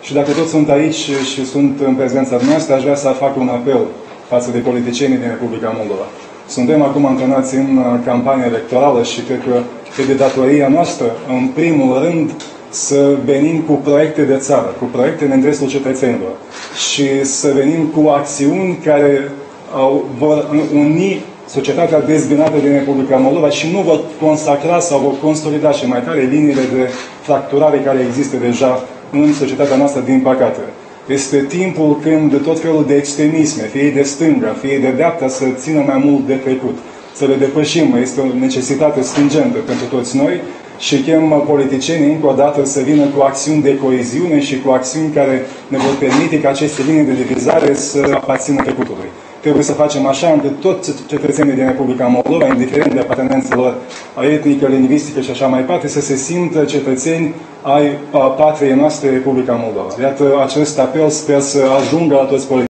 Și dacă toți sunt aici și sunt în prezența noastră, aș vrea să fac un apel față de politicienii din Republica Moldova. Suntem acum antrenați în campanie electorală și cred că e de datoria noastră, în primul rând, să venim cu proiecte de țară, cu proiecte în interesul cetățenilor și să venim cu acțiuni care vor uni societatea dezbinată din Republica Moldova și nu vor consacra sau vor consolida și mai tare liniile de fracturare care există deja în societatea noastră, din păcate. Este timpul când tot felul de extremisme, fie de stânga, fie de dreapta, să țină mai mult de trecut. Să le depășim, este o necesitate stringentă pentru toți noi și chem politicienii încă o dată să vină cu acțiuni de coeziune și cu acțiuni care ne vor permite ca aceste linii de divizare să aparțină trecutului. Trebuie să facem așa încât toți cetățenii din Republica Moldova, indiferent de apartenența lor etnică, lingvistică și așa mai departe, să se simtă cetățeni ai patriei noastre, Republica Moldova. Iată, acest apel sper să ajungă la toți politicienii.